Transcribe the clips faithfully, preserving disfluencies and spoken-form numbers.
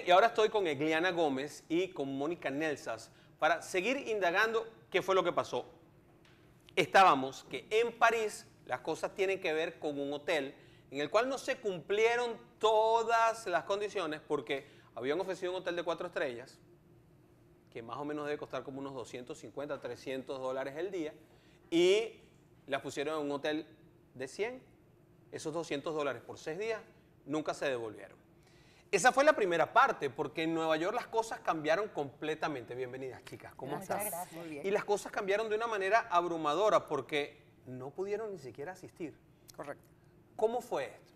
Bien, y ahora estoy con Egliana Gómez y con Mónica Nelsas para seguir indagando qué fue lo que pasó. Estábamos que en París las cosas tienen que ver con un hotel en el cual no se cumplieron todas las condiciones porque habían ofrecido un hotel de cuatro estrellas que más o menos debe costar como unos doscientos cincuenta, trescientos dólares el día y las pusieron en un hotel de cien. Esos doscientos dólares por seis días nunca se devolvieron. Esa fue la primera parte, porque en Nueva York las cosas cambiaron completamente. Bienvenidas, chicas. ¿Cómo estás? Gracias. Muy bien. Y las cosas cambiaron de una manera abrumadora, porque no pudieron ni siquiera asistir. Correcto. ¿Cómo fue esto?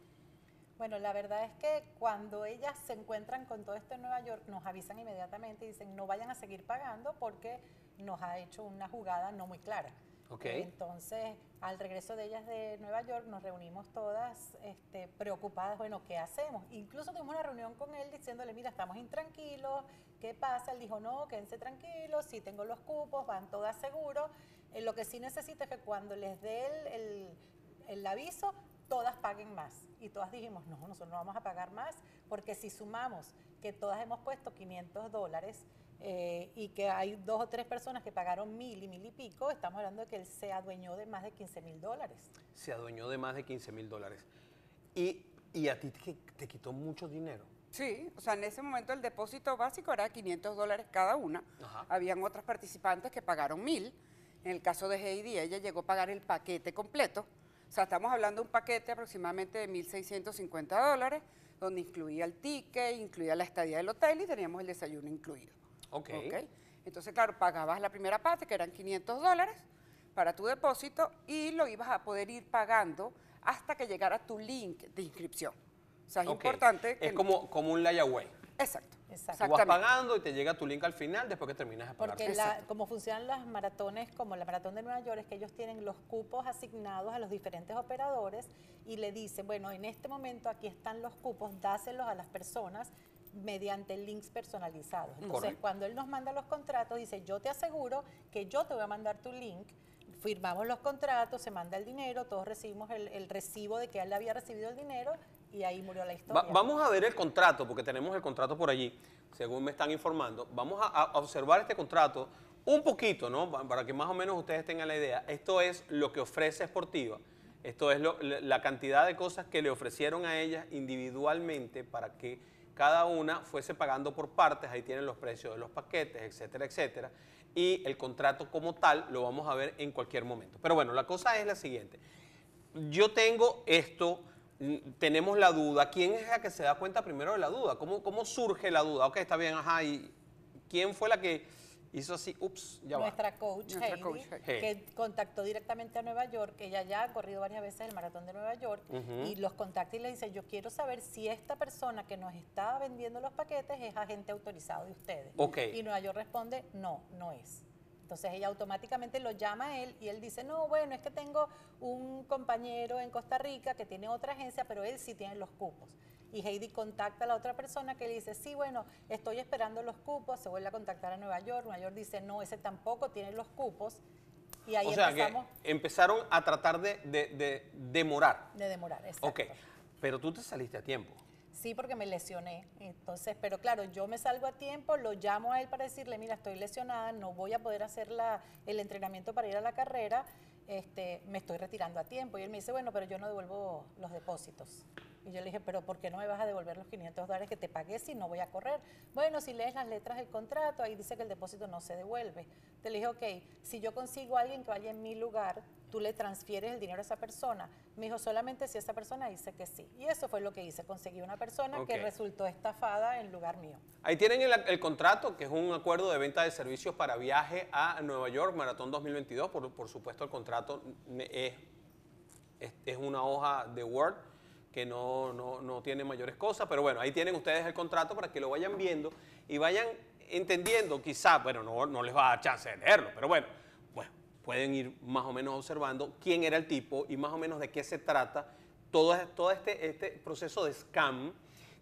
Bueno, la verdad es que cuando ellas se encuentran con todo esto en Nueva York, nos avisan inmediatamente y dicen no vayan a seguir pagando porque nos ha hecho una jugada no muy clara. Okay. Entonces, al regreso de ellas de Nueva York, nos reunimos todas este, preocupadas, bueno, ¿qué hacemos? Incluso tuvimos una reunión con él diciéndole, mira, estamos intranquilos, ¿qué pasa? Él dijo, no, quédense tranquilos, sí tengo los cupos, van todas seguros. Eh, lo que sí necesito es que cuando les dé el, el, el aviso, todas paguen más. Y todas dijimos, no, nosotros no vamos a pagar más, porque si sumamos que todas hemos puesto quinientos dólares, Eh, y que hay dos o tres personas que pagaron mil y mil y pico, estamos hablando de que él se adueñó de más de quince mil dólares. Se adueñó de más de quince mil dólares. Y, y a ti te, te quitó mucho dinero. Sí, o sea, en ese momento el depósito básico era quinientos dólares cada una. Ajá. Habían otras participantes que pagaron mil. En el caso de Heidi, ella llegó a pagar el paquete completo. O sea, estamos hablando de un paquete aproximadamente de mil seiscientos cincuenta dólares, donde incluía el ticket, incluía la estadía del hotel y teníamos el desayuno incluido. Okay. Okay. Entonces, claro, pagabas la primera parte, que eran quinientos dólares para tu depósito y lo ibas a poder ir pagando hasta que llegara tu link de inscripción. O sea, es okay. importante. Que es como, como un layaway. Exacto. Exacto. Tú vas pagando y te llega tu link al final después que terminas de pagar. Porque la, como funcionan las maratones, como la Maratón de Nueva York, es que ellos tienen los cupos asignados a los diferentes operadores y le dicen, bueno, en este momento aquí están los cupos, dáselos a las personas mediante links personalizados. Entonces, correcto. Cuando él nos manda los contratos, dice, yo te aseguro que yo te voy a mandar tu link, firmamos los contratos, se manda el dinero, todos recibimos el, el recibo de que él había recibido el dinero y ahí murió la historia. Va, vamos a ver el contrato, porque tenemos el contrato por allí, según me están informando. Vamos a, a observar este contrato un poquito, ¿no? Para que más o menos ustedes tengan la idea. Esto es lo que ofrece Esportiva. Esto es lo, la cantidad de cosas que le ofrecieron a ellas individualmente para que cada una fuese pagando por partes, ahí tienen los precios de los paquetes, etcétera, etcétera, y el contrato como tal lo vamos a ver en cualquier momento. Pero bueno, la cosa es la siguiente, yo tengo esto, tenemos la duda, ¿quién es la que se da cuenta primero de la duda? ¿Cómo, cómo surge la duda? Ok, está bien, ajá, ¿y quién fue la que hizo así? Ups, ya va. Nuestra coach, Nuestra Heidi, coach Heidi, que contactó directamente a Nueva York, ella ya ha corrido varias veces el Maratón de Nueva York, uh-huh. y los contacta y le dice, yo quiero saber si esta persona que nos está vendiendo los paquetes es agente autorizado de ustedes. Okay. Y Nueva York responde, no, no es. Entonces ella automáticamente lo llama a él y él dice, no, bueno, es que tengo un compañero en Costa Rica que tiene otra agencia, pero él sí tiene los cupos. Y Heidi contacta a la otra persona que le dice, sí, bueno, estoy esperando los cupos, se vuelve a contactar a Nueva York, Nueva York dice, no, ese tampoco tiene los cupos. Y ahí o sea, empezamos. Que empezaron a tratar de, de, de demorar. De demorar, exacto. Ok, pero tú te saliste a tiempo. Sí, porque me lesioné, entonces, pero claro, yo me salgo a tiempo, lo llamo a él para decirle, mira, estoy lesionada, no voy a poder hacer la, el entrenamiento para ir a la carrera, este, me estoy retirando a tiempo. Y él me dice, bueno, pero yo no devuelvo los depósitos. Y yo le dije, pero ¿por qué no me vas a devolver los quinientos dólares que te pagué si no voy a correr? Bueno, si lees las letras del contrato, ahí dice que el depósito no se devuelve. Te le dije, ok, si yo consigo a alguien que vaya en mi lugar, tú le transfieres el dinero a esa persona. Me dijo, solamente si esa persona dice que sí. Y eso fue lo que hice, conseguí una persona okay. que resultó estafada en lugar mío. Ahí tienen el, el contrato, que es un acuerdo de venta de servicios para viaje a Nueva York, Maratón dos mil veintidós. Por, por supuesto, el contrato es, es, es una hoja de Word, que no, no, no tiene mayores cosas, pero bueno, ahí tienen ustedes el contrato para que lo vayan viendo y vayan entendiendo, quizá, bueno, no, no les va a dar chance de leerlo, pero bueno, bueno, pueden ir más o menos observando quién era el tipo y más o menos de qué se trata todo, todo este, este proceso de scam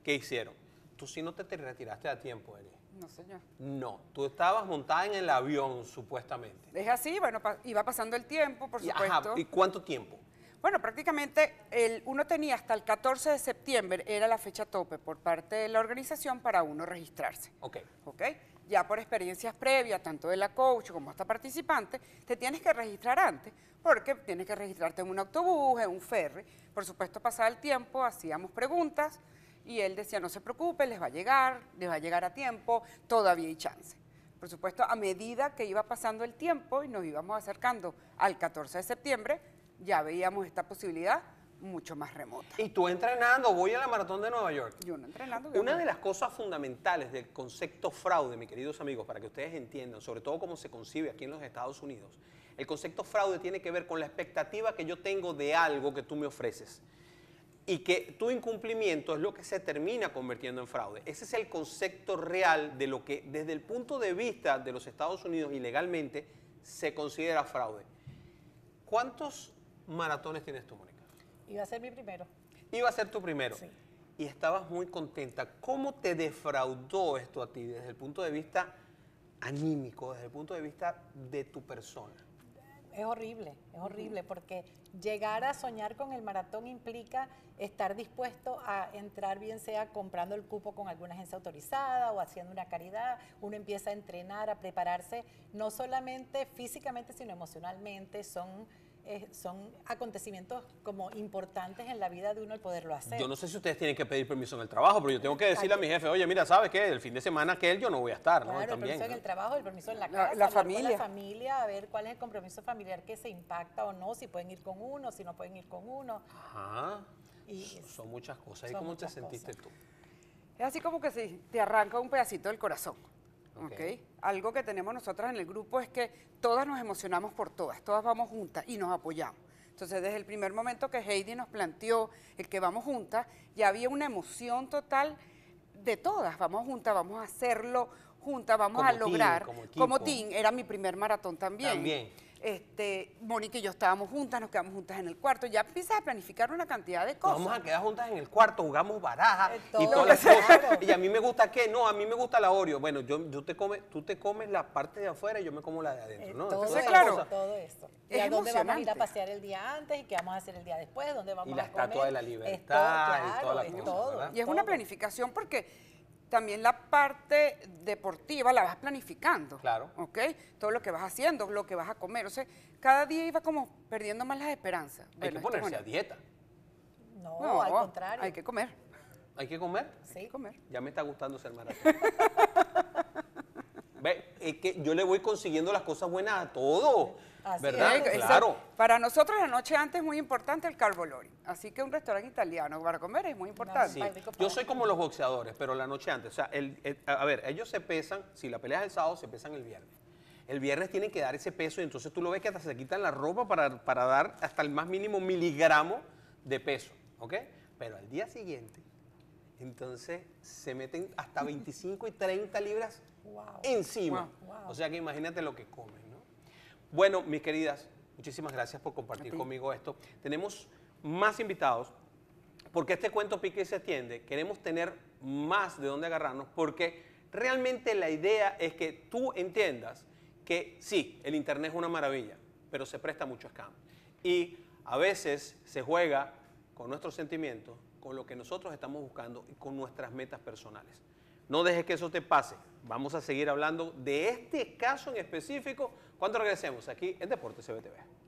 que hicieron. Tú sí no te, te retiraste a tiempo, Eli. No, señor. No, tú estabas montada en el avión, supuestamente. Es así, bueno, pa- iba pasando el tiempo, por supuesto. Y, ajá, ¿y cuánto tiempo? Bueno, prácticamente el, uno tenía hasta el catorce de septiembre, era la fecha tope por parte de la organización para uno registrarse. Ok. Ok. Ya por experiencias previas, tanto de la coach como hasta participante, te tienes que registrar antes, porque tienes que registrarte en un autobús, en un ferry. Por supuesto, pasaba el tiempo, hacíamos preguntas y él decía, no se preocupen, les va a llegar, les va a llegar a tiempo, todavía hay chance. Por supuesto, a medida que iba pasando el tiempo y nos íbamos acercando al catorce de septiembre, ya veíamos esta posibilidad mucho más remota. Y tú entrenando, voy a la Maratón de Nueva York. Yo no entrenando. Una de las cosas fundamentales del concepto fraude, mis queridos amigos, para que ustedes entiendan, sobre todo cómo se concibe aquí en los Estados Unidos, el concepto fraude tiene que ver con la expectativa que yo tengo de algo que tú me ofreces y que tu incumplimiento es lo que se termina convirtiendo en fraude. Ese es el concepto real de lo que desde el punto de vista de los Estados Unidos ilegalmente se considera fraude. ¿Cuántos maratones tienes tú, Mónica? Iba a ser mi primero. Iba a ser tu primero. Sí. Y estabas muy contenta. ¿Cómo te defraudó esto a ti desde el punto de vista anímico, desde el punto de vista de tu persona? Es horrible, es horrible, porque llegar a soñar con el maratón implica estar dispuesto a entrar, bien sea comprando el cupo con alguna agencia autorizada o haciendo una caridad. Uno empieza a entrenar, a prepararse, no solamente físicamente, sino emocionalmente. Son... Eh, son acontecimientos como importantes en la vida de uno el poderlo hacer. Yo no sé si ustedes tienen que pedir permiso en el trabajo, pero yo tengo que decirle a mi jefe, oye, mira, ¿sabes qué? El fin de semana que él yo no voy a estar. Claro, ¿no? También, el permiso, ¿no?, en el trabajo, el permiso en la casa, la, la familia. Con la familia, a ver cuál es el compromiso familiar que se impacta o no, si pueden ir con uno, si no pueden ir con uno. Ajá, y son, son muchas cosas. ¿Y cómo te sentiste cosas. tú? Es así como que sí, te arranca un pedacito del corazón. Okay. Okay. Algo que tenemos nosotras en el grupo es que todas nos emocionamos por todas, todas vamos juntas y nos apoyamos. Entonces, desde el primer momento que Heidi nos planteó el que vamos juntas, ya había una emoción total de todas. Vamos juntas, vamos a hacerlo juntas, vamos a lograr. Como team, como team, era mi primer maratón también. También. Este, Mónica y yo estábamos juntas, nos quedamos juntas en el cuarto. Ya empiezas a planificar una cantidad de cosas. Nos vamos a quedar juntas en el cuarto, jugamos baraja y todas las cosas. Y a mí me gusta, ¿qué? No, a mí me gusta la Oreo. Bueno, yo, yo te come, tú te comes la parte de afuera y yo me como la de adentro, ¿no? Todo, Entonces, claro, eso, todo eso. ¿Y es a dónde vamos a ir a pasear el día antes y qué vamos a hacer el día después? ¿Dónde vamos a comer? Y la estatua de la libertad todo, claro, y toda la cosa, todo, ¿verdad? Y es todo. Una planificación porque... También la parte deportiva la vas planificando. Claro. ¿Ok? Todo lo que vas haciendo, lo que vas a comer. O sea, cada día iba como perdiendo más las esperanzas. Hay bueno, que ponerse bueno. a dieta. No, no, al contrario. Hay que comer. ¿Hay que comer? Sí. Hay que comer. Ya me está gustando ser maratón. Ve, es que yo le voy consiguiendo las cosas buenas a todo. Así ¿Verdad? Es. Claro. O sea, para nosotros la noche antes es muy importante el carbolori. Así que un restaurante italiano para comer es muy importante. No, sí. Yo soy como los boxeadores, pero la noche antes. O sea, el, el, a ver, ellos se pesan, si la pelea es el sábado, se pesan el viernes. El viernes tienen que dar ese peso y entonces tú lo ves que hasta se quitan la ropa para, para dar hasta el más mínimo miligramo de peso. ¿Ok? Pero al día siguiente, entonces se meten hasta veinticinco y treinta libras wow. encima. Wow. Wow. O sea que imagínate lo que comen, ¿no? Bueno, mis queridas, muchísimas gracias por compartir conmigo esto. Tenemos más invitados, porque este cuento pique y se extiende. Queremos tener más de dónde agarrarnos, porque realmente la idea es que tú entiendas que sí, el internet es una maravilla, pero se presta mucho scam. Y a veces se juega con nuestros sentimientos, con lo que nosotros estamos buscando y con nuestras metas personales. No dejes que eso te pase. Vamos a seguir hablando de este caso en específico cuando regresemos aquí en Deportes E V T V.